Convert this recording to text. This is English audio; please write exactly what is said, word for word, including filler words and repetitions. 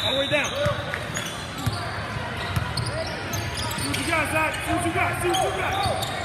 All the way down. See what you got, Zach. See what you got. See what you got.